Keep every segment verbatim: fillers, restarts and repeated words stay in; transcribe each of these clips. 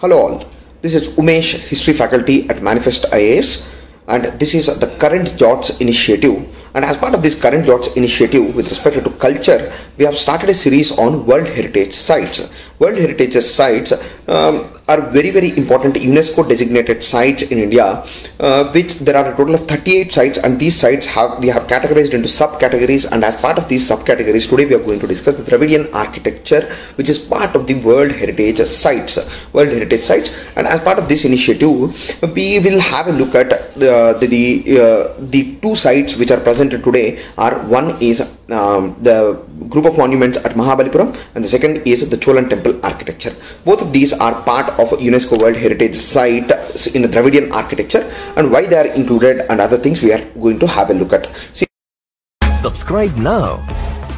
Hello all, this is Umesh, History Faculty at Manifest I A S, and this is the current J O T S initiative. And as part of this current J O T S initiative with respect to culture, we have started a series on World Heritage Sites. World Heritage Sites um, are very very important UNESCO designated sites in India, uh, which there are a total of thirty-eight sites, and these sites have we have categorized into subcategories. And as part of these subcategories, today we are going to discuss the Dravidian architecture, which is part of the World Heritage Sites. World Heritage Sites, and as part of this initiative, we will have a look at the the the, uh, the two sites which are presented today. Are one is um, the group of monuments at Mahabalipuram, and the second is the Chola temple architecture. Both of these are part of UNESCO World Heritage Site in the Dravidian architecture, and why they are included and other things we are going to have a look at. See, subscribe now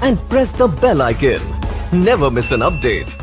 and press the bell icon. Never miss an update.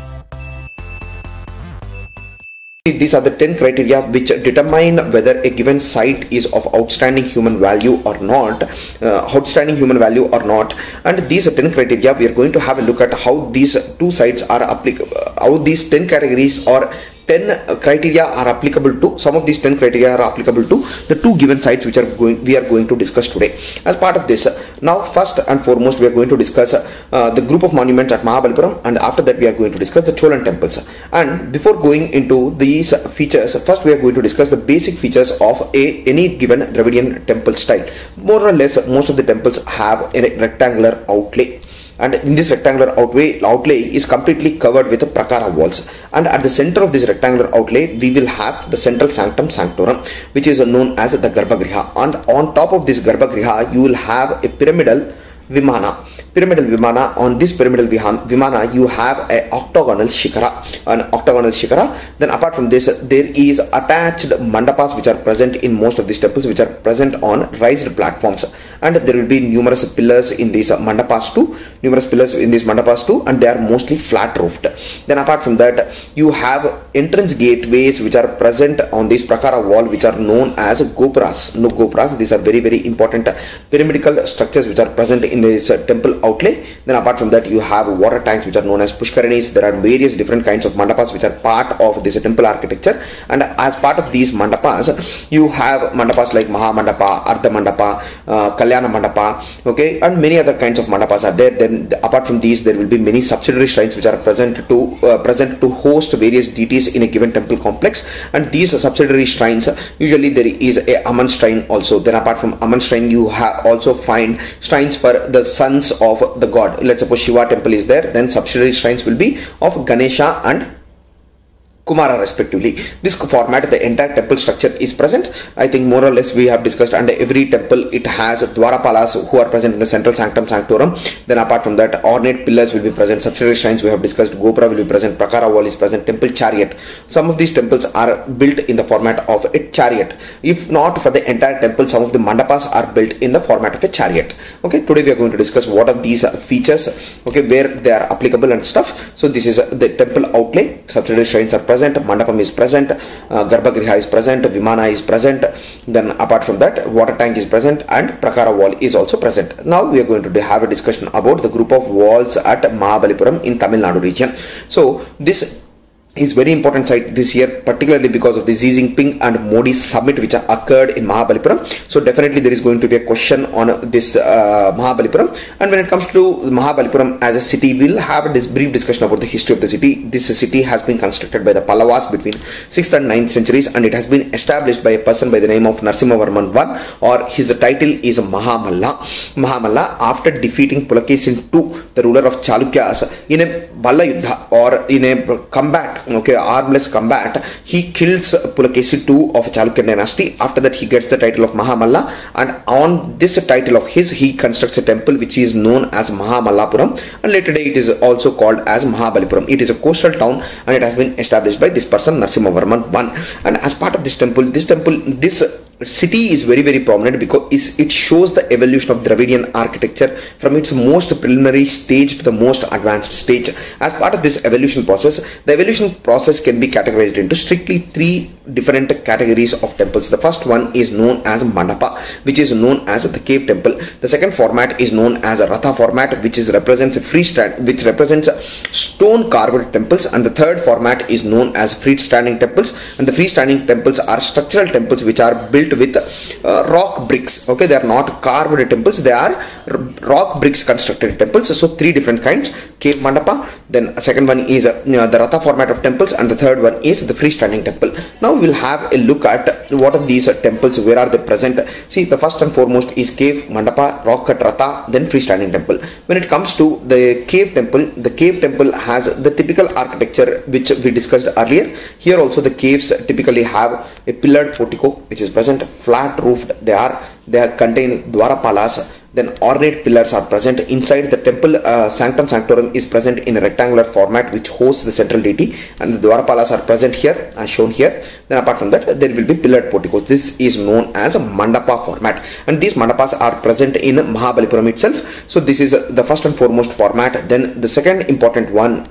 These are the ten criteria which determine whether a given site is of outstanding human value or not, uh, outstanding human value or not. And these ten criteria, we are going to have a look at how these two sites are applicable, how these ten categories or ten criteria are applicable to, some of these ten criteria are applicable to the two given sites which are going we are going to discuss today. As part of this, now first and foremost we are going to discuss uh, the group of monuments at Mahabalipuram, and after that we are going to discuss the Cholan temples. And before going into these features, first we are going to discuss the basic features of a any given Dravidian temple style. More or less most of the temples have a rectangular outlay, and in this rectangular outlay, outlay is completely covered with prakara walls, and at the center of this rectangular outlay we will have the central sanctum sanctorum, which is known as the Garbhagriha, and on top of this Garbhagriha you will have a pyramidal Vimana. Pyramidal Vimana, on this pyramidal Vimana you have a octagonal shikara, an octagonal shikara. Then apart from this, there is attached mandapas which are present in most of these temples, which are present on raised platforms, and there will be numerous pillars in these mandapas too, numerous pillars in these mandapas too, and they are mostly flat roofed. Then apart from that, you have entrance gateways which are present on this prakara wall, which are known as gopuras. No gopuras, these are very very important pyramidical structures which are present in this uh, temple outlay. Then apart from that, you have water tanks which are known as pushkarinis. There are various different kinds of mandapas which are part of this uh, temple architecture, and as part of these mandapas you have mandapas like Maha Mandapa, Artha Mandapa, uh, Kalyana Mandapa, okay, and many other kinds of mandapas are there. Then apart from these, there will be many subsidiary shrines which are present to uh, present to host various deities in a given temple complex, and these uh, subsidiary shrines, usually there is a Aman shrine also. Then apart from Aman shrine, you have also find shrines for the sons of the god. Let's suppose Shiva temple is there, then subsidiary shrines will be of Ganesha and Kumara respectively. This format, the entire temple structure is present. I think more or less we have discussed. Under every temple it has Dwarapalas who are present in the central sanctum sanctorum. Then apart from that, ornate pillars will be present, subsidiary shrines we have discussed, gopura will be present, prakara wall is present, temple chariot. Some of these temples are built in the format of a chariot. If not for the entire temple, some of the mandapas are built in the format of a chariot. Okay, today we are going to discuss what are these features, okay, where they are applicable and stuff. So this is the temple outlay. Subsidiary shrines are present, mandapam is present, uh, Garbhagriha is present, Vimana is present. Then apart from that, water tank is present, and prakara wall is also present. Now we are going to have a discussion about the group of walls at Mahabalipuram in Tamil Nadu region. So this is very important site this year, particularly because of the Xi Jinping and Modi summit which occurred in Mahabalipuram. So definitely there is going to be a question on this uh, Mahabalipuram. And when it comes to Mahabalipuram as a city, we'll have a brief discussion about the history of the city. This city has been constructed by the Pallavas between sixth and ninth centuries, and it has been established by a person by the name of Narasimhavarman I, or his title is Mahamalla. Mahamalla, after defeating Pulakeshin the second, the ruler of Chalukyas, in a Balla Yuddha or in a combat, okay, armless combat, he kills Pulakeshin the second of Chalukya dynasty. After that, he gets the title of Mahamalla, and on this title of his, he constructs a temple which is known as Mahabalipuram, and later day it is also called as Mahabalipuram. It is a coastal town, and it has been established by this person Narasimhavarman I. And as part of this temple, this temple, this city is very very prominent because it shows the evolution of Dravidian architecture from its most preliminary stage to the most advanced stage. As part of this evolution process, the evolution process can be categorized into strictly three different categories of temples. The first one is known as mandapa, which is known as the cave temple. The second format is known as a ratha format, which is represents a freestanding, which represents stone carved temples. And the third format is known as freestanding temples. And the freestanding temples are structural temples which are built with uh, rock bricks. Okay, they are not carved temples, they are rock bricks constructed temples. So three different kinds: cave mandapa, then a second one is uh, you know, the ratha format of temples, and the third one is the freestanding temple. Now we'll have a look at what are these uh, temples, where are they present. See, the first and foremost is cave mandapa, rock cut ratha, then freestanding temple. When it comes to the cave temple, the cave temple has the typical architecture which we discussed earlier. Here also the caves typically have a pillared portico which is present, flat roofed they are, they are contain Dwarapalas, then ornate pillars are present. Inside the temple, uh, sanctum sanctorum is present in a rectangular format which hosts the central deity, and the Dwarapalas are present here as shown here. Then apart from that, there will be pillared porticos. This is known as a mandapa format, and these mandapas are present in Mahabalipuram itself. So this is the first and foremost format. Then the second important one,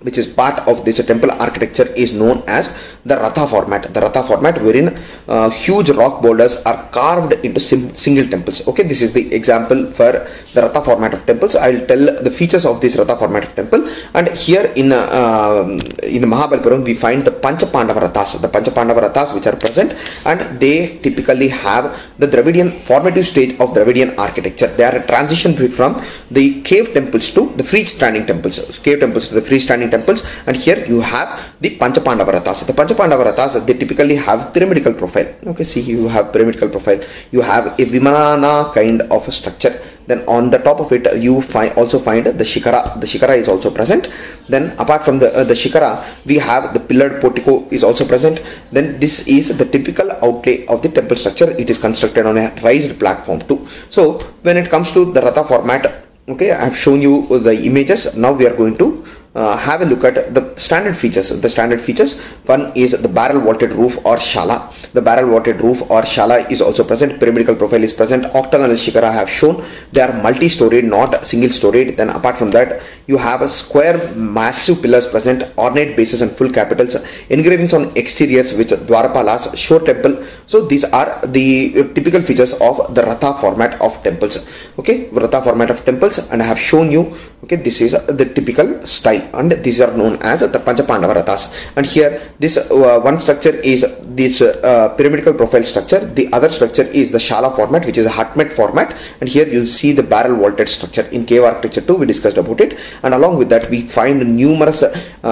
which is part of this temple architecture, is known as the ratha format. The ratha format wherein uh, huge rock boulders are carved into single temples. Okay, this is the example for the ratha format of temples. I will tell the features of this ratha format of temple. And here in uh, uh, in Mahabalipuram we find the pancha pandava rathas. The pancha pandava rathas which are present, and they typically have the Dravidian formative stage of Dravidian architecture. They are a transition from the cave temples to the freestanding temples. So, cave temples to the freestanding temples, and here you have the pancha pandava rathas. The pancha pandava rathas, they typically have pyramidical profile. Okay, see, you have pyramidical profile, you have a Vimana kind of a structure. Then on the top of it you find also find the shikara. The shikara is also present. Then apart from the uh, the shikara, we have the pillared portico is also present. Then this is the typical outlay of the temple structure. It is constructed on a raised platform too. So when it comes to the ratha format, okay, I have shown you the images. Now we are going to Uh, have a look at the standard features. The standard features, one is the barrel vaulted roof or shala. The barrel vaulted roof or shala is also present. Pyramidical profile is present. Octagonal shikara I have shown. They are multi-storied, not single-storied. Then apart from that, you have a square massive pillars present, ornate bases and full capitals, engravings on exteriors which Dwarapalas, Shore temple. So these are the typical features of the ratha format of temples. Okay, ratha format of temples, and I have shown you. Okay, this is the typical style, and these are known as the pancha pandava rathas. And here this uh, one structure is this uh, pyramidical profile structure. The other structure is the shala format, which is a hutmate format, and here you see the barrel vaulted structure. In cave architecture too we discussed about it, and along with that we find numerous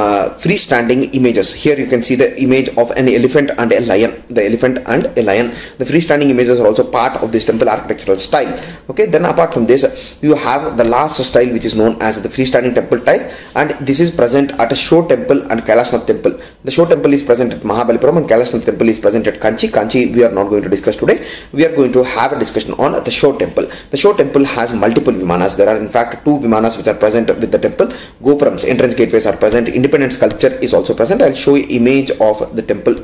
uh, freestanding images. Here you can see the image of an elephant and a lion. The elephant and a lion, the freestanding images are also part of this temple architectural style. Okay, then apart from this you have the last style which is known as the freestanding temple type, and this is present at a Shore temple and Kailashnath temple. The Shore temple is present at Mahabalipuram, and Kailashnath temple is present at Kanchi. Kanchi we are not going to discuss today. We are going to have a discussion on the Shore temple. The Shore temple has multiple Vimanas. There are in fact two Vimanas which are present with the temple. Gopurams, entrance gateways are present. Independent sculpture is also present. I will show you image of the temple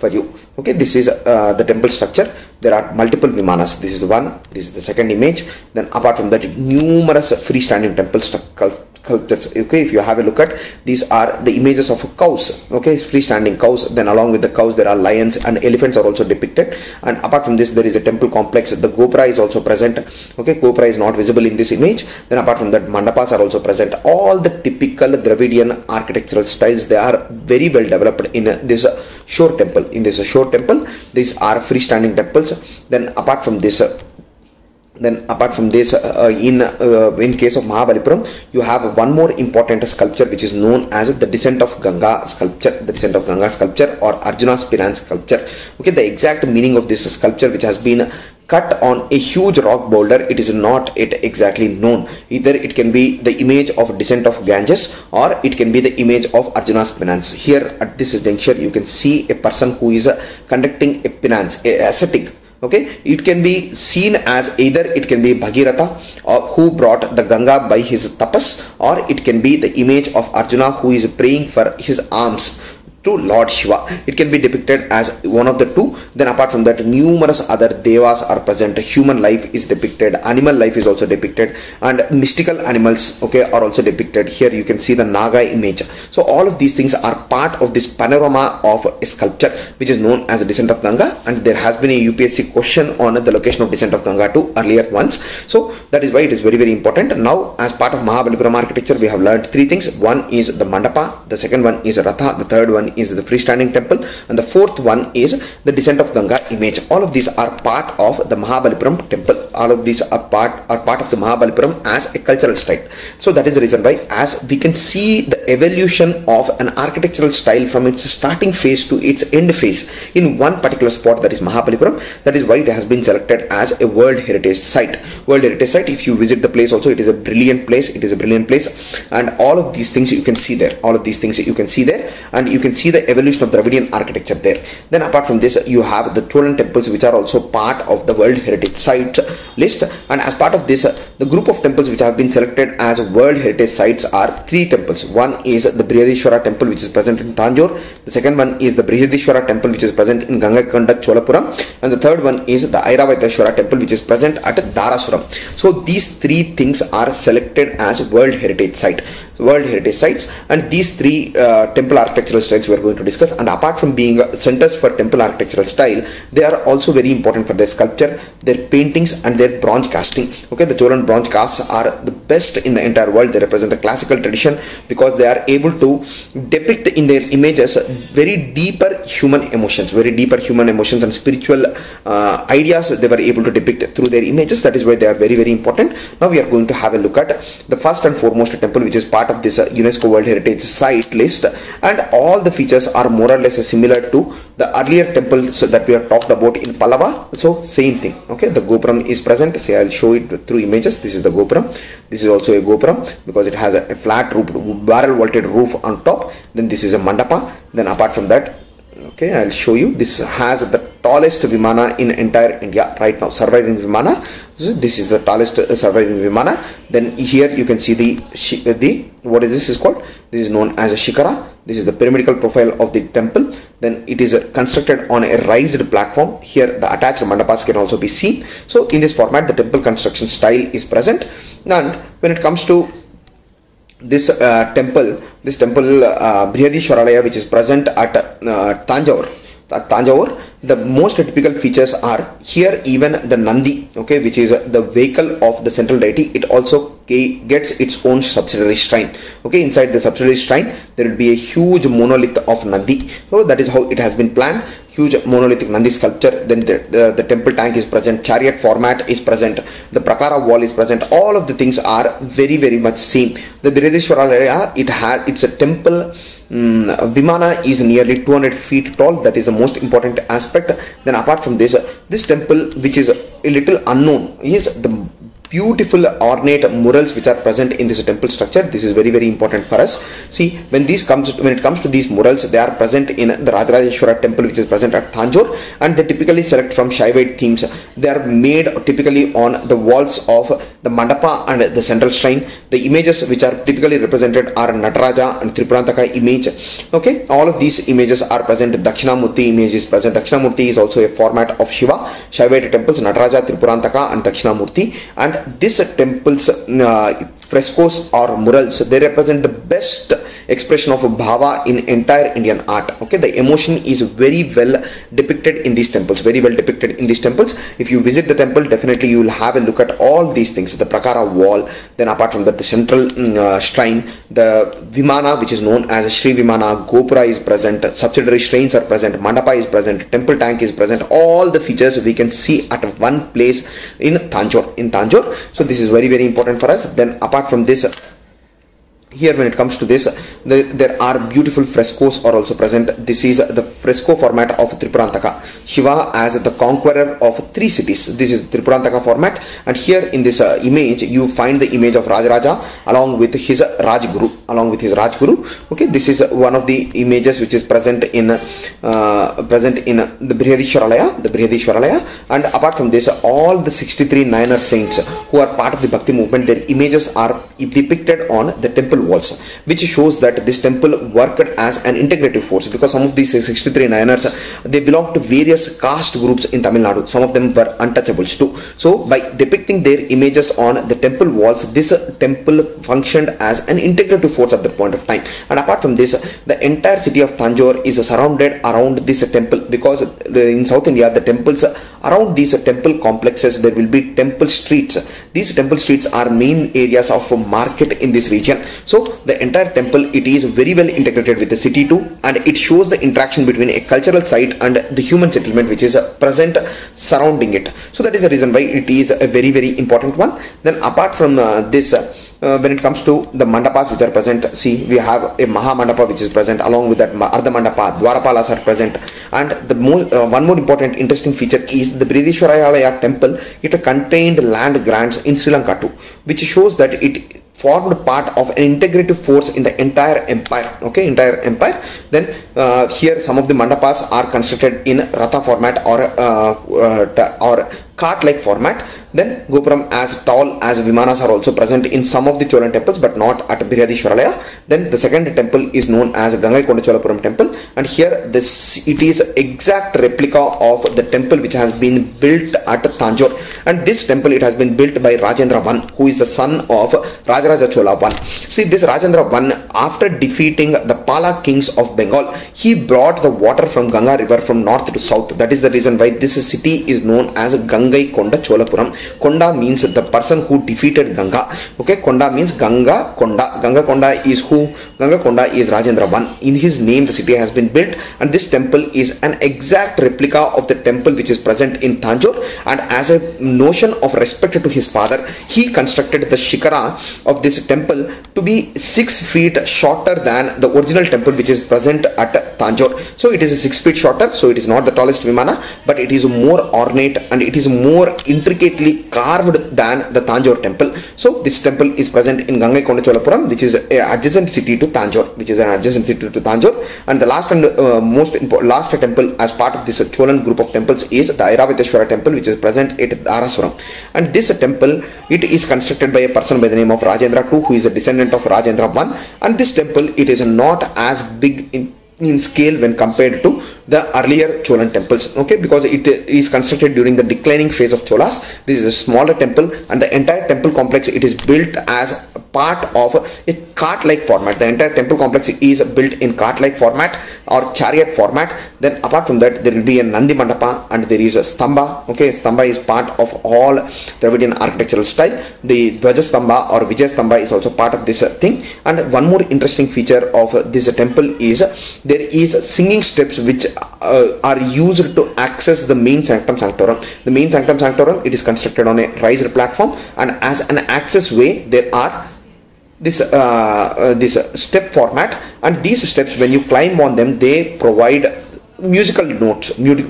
for you. Okay, this is uh, the temple structure. There are multiple Vimanas. This is one, this is the second image. Then apart from that, numerous freestanding temple structures. Okay, if you have a look at, these are the images of cows. Okay, freestanding cows. Then along with the cows there are lions, and elephants are also depicted. And apart from this there is a temple complex. The gopura is also present. Okay, gopura is not visible in this image. Then apart from that, mandapas are also present. All the typical Dravidian architectural styles, they are very well developed in this Shore temple. In this Shore temple these are freestanding temples. Then apart from this Then apart from this, uh, in uh, in case of Mahabalipuram, you have one more important sculpture which is known as the Descent of Ganga sculpture. The Descent of Ganga sculpture or Arjuna's Penance sculpture. Okay, the exact meaning of this sculpture, which has been cut on a huge rock boulder, it is not it exactly known. Either it can be the image of Descent of Ganges, or it can be the image of Arjuna's Penance. Here at this juncture, you can see a person who is uh, conducting a penance, a ascetic. Okay, it can be seen as either it can be Bhagiratha, or who brought the Ganga by his tapas, or it can be the image of Arjuna who is praying for his alms to Lord Shiva. It can be depicted as one of the two. Then apart from that, numerous other devas are present. Human life is depicted, animal life is also depicted, and mystical animals, okay, are also depicted. Here you can see the Naga image. So all of these things are part of this panorama of a sculpture which is known as the Descent of Ganga, and there has been a U P S C question on the location of Descent of Ganga to earlier ones. So that is why it is very very important. Now, as part of Mahabalipuram architecture, we have learned three things. One is the mandapa, the second one is ratha, the third one is the freestanding temple, and the fourth one is the Descent of Ganga image. All of these are part of the Mahabalipuram temple. All of these are part are part of the Mahabalipuram as a cultural style. So that is the reason why, as we can see the evolution of an architectural style from its starting phase to its end phase in one particular spot, that is Mahabalipuram. That is why it has been selected as a World Heritage Site. World Heritage Site, if you visit the place also, it is a brilliant place. It is a brilliant place, and all of these things you can see there. All of these things you can see there, and you can see the evolution of Dravidian architecture there. Then apart from this, you have the Cholan temples, which are also part of the World Heritage Site list. And as part of this, the group of temples which have been selected as World Heritage Sites are three temples. One is the Brihadishwara temple, which is present in Tanjore. The second one is the Brihadishwara temple, which is present in Gangaikonda Cholapuram. And the third one is the Airavaitashwara temple, which is present at Dharasuram. So these three things are selected as World Heritage Site. So World Heritage Sites, and these three uh, temple architectural styles we are going to discuss. And apart from being centers for temple architectural style, they are also very important for their sculpture, their paintings, and their bronze casting. Okay, the Cholan bronze casts are the best in the entire world. They represent the classical tradition because they are able to depict in their images very deeper human emotions, very deeper human emotions and spiritual uh, ideas they were able to depict through their images. That is why they are very very important. Now we are going to have a look at the first and foremost temple, which is part of this uh, UNESCO World Heritage Site list, and all the features are more or less similar to the earlier temples that we have talked about in Pallava. So same thing. Okay, the gopuram is present. See, I'll show it through images. This is the gopuram. This is also a gopuram because it has a flat roof, barrel vaulted roof on top. Then this is a mandapa. Then apart from that, okay, I'll show you. This has the tallest Vimana in entire India right now, surviving Vimana. So this is the tallest surviving Vimana. Then here you can see the the what is this is called. This is known as a shikara. This is the pyramidical profile of the temple. Then it is constructed on a raised platform. Here the attached mandapas can also be seen. So in this format, the temple construction style is present. And when it comes to this uh, temple, this temple uh, Brihadishwaralaya, which is present at uh, Tanjore, at Tanjore, the most typical features are here. Even the Nandi, okay, which is the vehicle of the central deity, it also gets its own subsidiary shrine. Okay, inside the subsidiary shrine there will be a huge monolith of Nandi. So that is how it has been planned. Huge monolithic Nandi sculpture. Then the, the, the temple tank is present, chariot format is present, the prakara wall is present. All of the things are very very much same. The Brihadishwaralaya, it has it's a temple. Mm, Vimana is nearly two hundred feet tall. That is the most important aspect. Then apart from this, this temple, which is a little unknown, is the beautiful ornate murals which are present in this temple structure. This is very very important for us. See, when these comes when it comes to these murals, they are present in the Rajendra I temple, which is present at Tanjore, and they typically select from Shaivite themes. They are made typically on the walls of the mandapa and the central shrine. The images which are typically represented are Nataraja and Tripurantaka image. Okay, all of these images are present. Dakshinamurti image is present. Dakshinamurti is also a format of Shiva. Shaivite temples, Nataraja, Tripurantaka and Dakshinamurti. And this temple's uh, frescoes or murals, they represent the best expression of bhava in entire Indian art. Okay, the emotion is very well depicted in these temples, very well depicted in these temples. If you visit the temple, definitely you will have a look at all these things. The prakara wall, then apart from that, the central uh, shrine, the Vimana, which is known as Shri Vimana, gopura is present, subsidiary shrines are present, mandapa is present, temple tank is present. All the features we can see at one place in Tanjore, in Tanjore. So this is very, very important for us. Then apart from this, here when it comes to this, the, there are beautiful frescoes are also present. This is the fresco format of Tripurantaka. Shiva as the conqueror of three cities. This is Tripurantaka format. And here in this uh, image, you find the image of Rajaraja along with his Rajguru. Along with his Rajguru. Okay, this is one of the images which is present in uh, present in the Brihadishwaralaya. The Brihadishwaralaya. And apart from this, all the sixty-three Niner saints who are part of the Bhakti movement, their images are depicted on the temple temple walls, which shows that this temple worked as an integrative force, because some of these sixty-three Nayanars, they belong to various caste groups in Tamil Nadu. Some of them were untouchables too. So by depicting their images on the temple walls, this temple functioned as an integrative force at that point of time. And apart from this, the entire city of Tanjore is surrounded around this temple, because in South India, the temples around these temple complexes, there will be temple streets. These temple streets are main areas of market in this region. So the entire temple, it is very well integrated with the city too, and it shows the interaction between a cultural site and the human settlement which is present surrounding it. So that is the reason why it is a very very important one. Then apart from uh, this, uh, Uh, when it comes to the mandapas which are present, see, we have a Maha Mandapa which is present, along with that Artha Mandapa, Dwarapalas are present. And the more, uh, one more important interesting feature is the Brihadishwara temple. It contained land grants in Sri Lanka too, which shows that it formed part of an integrative force in the entire empire. Okay, entire empire. Then uh, here some of the mandapas are constructed in ratha format or uh, uh, or cart-like format. Then gopuram as tall as Vimanas are also present in some of the Chola temples, but not at Brihadishwaralaya. Then the second temple is known as Gangaikonda Cholapuram temple, and here this it is exact replica of the temple which has been built at Tanjore. And this temple, it has been built by Rajendra the First, who is the son of Rajaraja Chola the First. See, this Rajendra the First, after defeating the Pala kings of Bengal, he brought the water from Ganga river from north to south. That is the reason why this city is known as Ganga Gangaikonda Cholapuram. Konda means the person who defeated Ganga. Okay, Konda means Ganga Konda. Ganga Konda is who? Ganga Konda is Rajendra the First. In his name, the city has been built, and this temple is an exact replica of the temple which is present in Tanjore. And as a notion of respect to his father, he constructed the shikara of this temple to be six feet shorter than the original temple which is present at Tanjore. So it is six feet shorter. So it is not the tallest Vimana, but it is more ornate and it is more intricately carved than the Tanjore temple. So this temple is present in Gangaikonda Cholapuram, which is an adjacent city to Tanjore, which is an adjacent city to Tanjore. And the last and uh, most important last temple as part of this Cholan group of temples is the Airavaitashwara temple, which is present at Dharasuram. And this temple, it is constructed by a person by the name of Rajendra the Second, who is a descendant of Rajendra the First. And this temple, it is not as big in in scale when compared to the earlier Cholan temples, okay, because it is constructed during the declining phase of Cholas. This is a smaller temple, and the entire temple complex, it is built as part of a cart-like format. The entire temple complex is built in cart-like format or chariot format. Then apart from that, there will be a Nandi Mandapa, and there is a Stamba. Okay, Stamba is part of all Dravidian architectural style. The Dvajastamba or Vijayastamba is also part of this thing. And one more interesting feature of this temple is there is singing steps which Uh, are used to access the main sanctum sanctorum. The main sanctum sanctorum, it is constructed on a raised platform, and as an access way there are this uh, uh, this step format, and these steps, when you climb on them, they provide musical notes.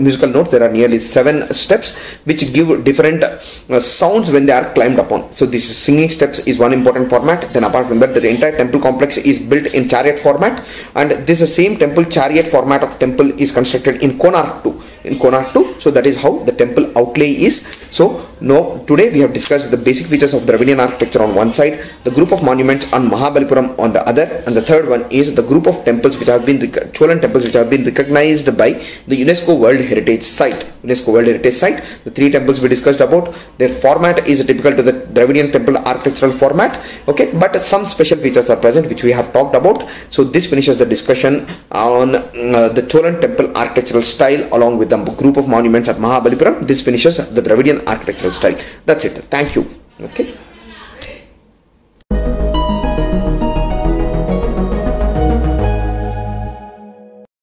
Musical notes, there are nearly seven steps which give different uh, sounds when they are climbed upon. So this singing steps is one important format. Then apart from that, the entire temple complex is built in chariot format, and this same temple chariot format of temple is constructed in Konark too. In Konark too. So that is how the temple outlay is. So now today we have discussed the basic features of Dravidian architecture on one side, the group of monuments on Mahabalipuram on the other, and the third one is the group of temples which have been Cholan temples which have been recognized by the UNESCO World Heritage Site. UNESCO World Heritage Site. The three temples we discussed about, their format is typical to the Dravidian temple architectural format. Okay, but some special features are present which we have talked about. So this finishes the discussion on uh, the Cholan temple architectural style along with the group of monuments at Mahabalipuram. This finishes the Dravidian architectural style. That's it. Thank you. Okay.